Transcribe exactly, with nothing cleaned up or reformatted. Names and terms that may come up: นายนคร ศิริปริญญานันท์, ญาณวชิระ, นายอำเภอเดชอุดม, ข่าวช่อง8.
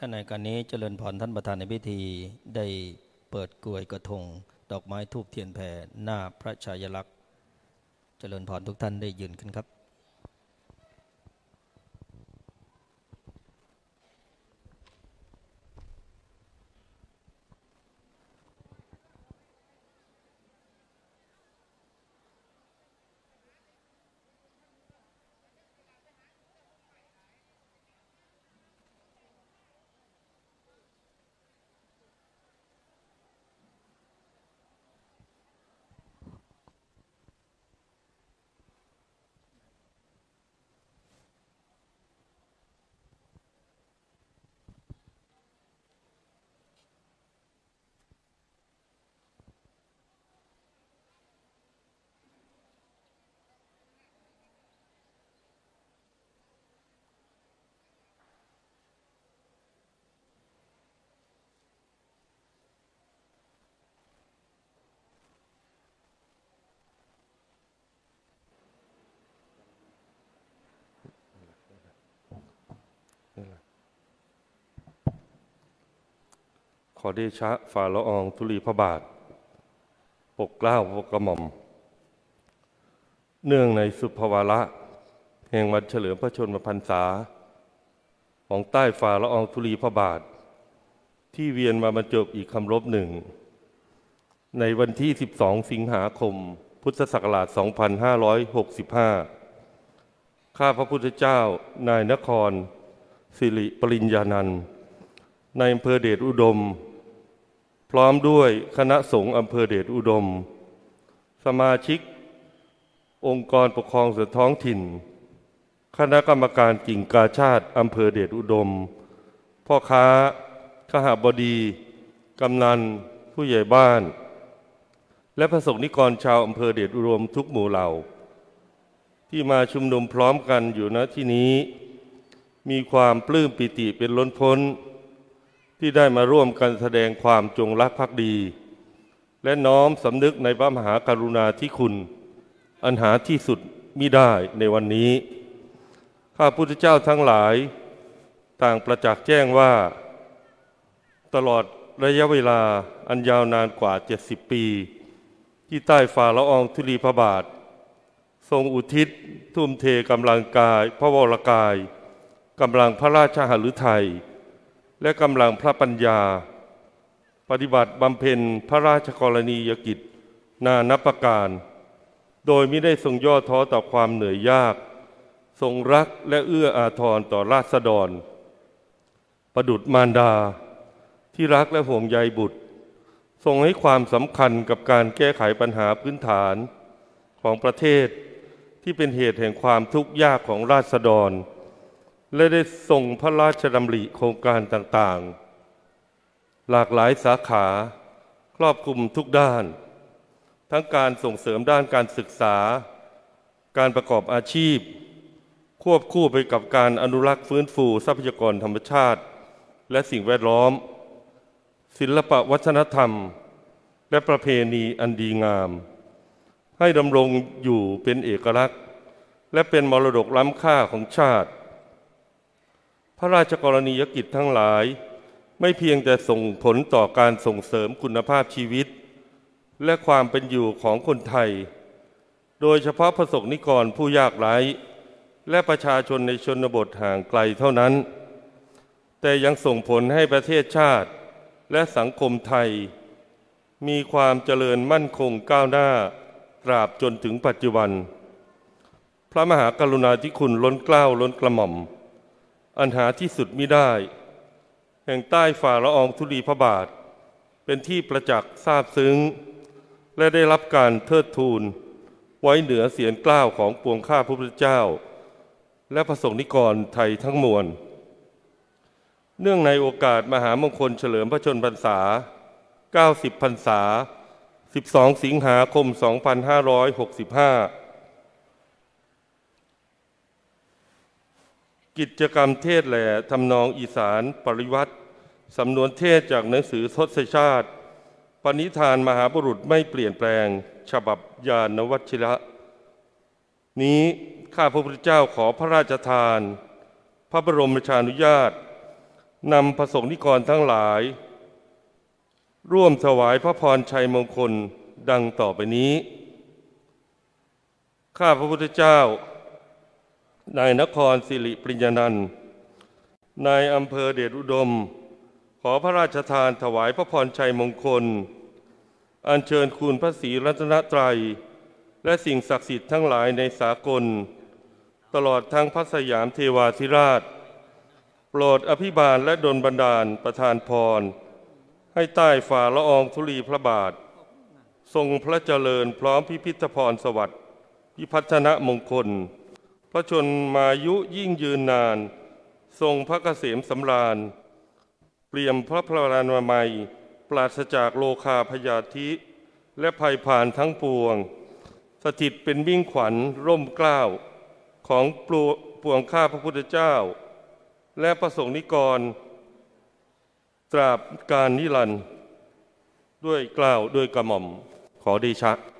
ท่านในการนี้เจริญพรท่านประธานในพิธีได้เปิดกลวยกระทงดอกไม้ธูปเทียนแผ่หน้าพระฉายาลักษณ์เจริญพรทุกท่านได้ยืนขึ้นครับขอเดชะฝ่าละอองธุลีพระบาทปกเกล้าปกกระหม่อมเนื่องในสุภวาระแห่งวันเฉลิมพระชนมพรรษาของใต้ฝ่าละอองธุลีพระบาทที่เวียนมาบรรจบอีกคำรบหนึ่งในวันที่สิบสองสิงหาคมพุทธศักราชสองพันห้าร้อยหกสิบห้าข้าพระพุทธเจ้านายนครสิริปริญญานันท์ในอำเภอเดชอุดมพร้อมด้วยคณะสงฆ์อำเภอเดชอุดมสมาชิกองค์กรปกครองส่วนท้องถิ่นคณะกรรมการกิ่งกาชาดอำเภอเดชอุดมพ่อค้าขหบดีกำนันผู้ใหญ่บ้านและพระสงฆ์นิกรชาวอำเภอเดชอุดมทุกหมู่เหล่าที่มาชุมนุมพร้อมกันอยู่ณที่นี้มีความปลื้มปิติเป็นล้นพ้นที่ได้มาร่วมกันแสดงความจงรักภักดีและน้อมสำนึกในพระมหากรุณาธิคุณอันหาที่สุดมิได้ในวันนี้ข้าพุทธเจ้าทั้งหลายต่างประจักษ์แจ้งว่าตลอดระยะเวลาอันยาวนานกว่าเจ็ดสิบปีที่ใต้ฝ่าละอองธุลีพระบาททรงอุทิศทุ่มเทกำลังกายพระวรกายกำลังพระราชหฤทัยและกำลังพระปัญญาปฏิบัติบำเพ็ญพระราชกรณียกิจนานับประการโดยมิได้ทรงย่อท้อต่อความเหนื่อยยากทรงรักและเอื้ออาทรต่อราษฎรประดุจมารดาที่รักและห่วงใยบุตรทรงให้ความสำคัญกับการแก้ไขปัญหาพื้นฐานของประเทศที่เป็นเหตุแห่งความทุกข์ยากของราษฎรและได้ส่งพระราชดำริโครงการต่างๆหลากหลายสาขาครอบคลุมทุกด้านทั้งการส่งเสริมด้านการศึกษาการประกอบอาชีพควบคู่ไปกับการอนุรักษ์ฟื้นฟูทรัพยากรธรรมชาติและสิ่งแวดล้อมศิลปวัฒนธรรมและประเพณีอันดีงามให้ดำรงอยู่เป็นเอกลักษณ์และเป็นมรดกล้ำค่าของชาติพระราชกรณียกิจทั้งหลายไม่เพียงแต่ส่งผลต่อการส่งเสริมคุณภาพชีวิตและความเป็นอยู่ของคนไทยโดยเฉพาะพระสงฆ์นิกรผู้ยากไร้และประชาชนในชนบทห่างไกลเท่านั้นแต่ยังส่งผลให้ประเทศชาติและสังคมไทยมีความเจริญมั่นคงก้าวหน้าตราบจนถึงปัจจุบันพระมหากรุณาธิคุณล้นเกล้าล้นกระหม่อมอันหาที่สุดมิได้แห่งใต้ฝ่าละอองธุลีพระบาทเป็นที่ประจักษ์ซาบซึ้งและได้รับการเทิดทูนไว้เหนือเสียรเกล้าของปวงข้าพระพุทธเจ้าและพระสงฆ์นิกรไทยทั้งมวลเนื่องในโอกาสมหามงคลเฉลิมพระชนมพรรษาเก้าสิบพรรษาสิบสองสิงหาคมสองพันห้าร้อยหกสิบห้ากิจกรรมเทศแหล่ทำนองอีสานปริวัติสำนวนเทศจากหนังสือทศชาติปณิธานมหาบุรุษไม่เปลี่ยนแปลงฉบับญาณวัชระนี้ข้าพระพุทธเจ้าขอพระราชทานพระบรมราชานุญาต นำประสงค์นิกรทั้งหลายร่วมถวายพระพรชัยมงคลดังต่อไปนี้ข้าพระพุทธเจ้านายนครสิริปริญญานันท์นายอำเภอเดชอุดมขอพระราชทานถวายพระพรชัยมงคลอัญเชิญคุณพระศรีรัตนตรัยและสิ่งศักดิ์สิทธิ์ทั้งหลายในสากลตลอดทั้งพระสยามเทวาธิราชโปรดอภิบาลและดลบันดาลประทานพรให้ใต้ฝ่าละอองธุลีพระบาททรงพระเจริญพร้อมพิพิธพรสวัสดิ์พิพัฒนมงคลพระชนมายุยิ่งยืนนานทรงพระเกษมสำราญเปลี่ยมพระพลานามัยปราศจากโลคาพยาธิและภัยผ่านทั้งปวงสถิตเป็นมิ่งขวัญร่มเกล้าของปวงข้าพระพุทธเจ้าและประสงค์นิกรตราบกาลนิรันดร์ด้วยกล่าวด้วยกระหม่อมขอเดชะ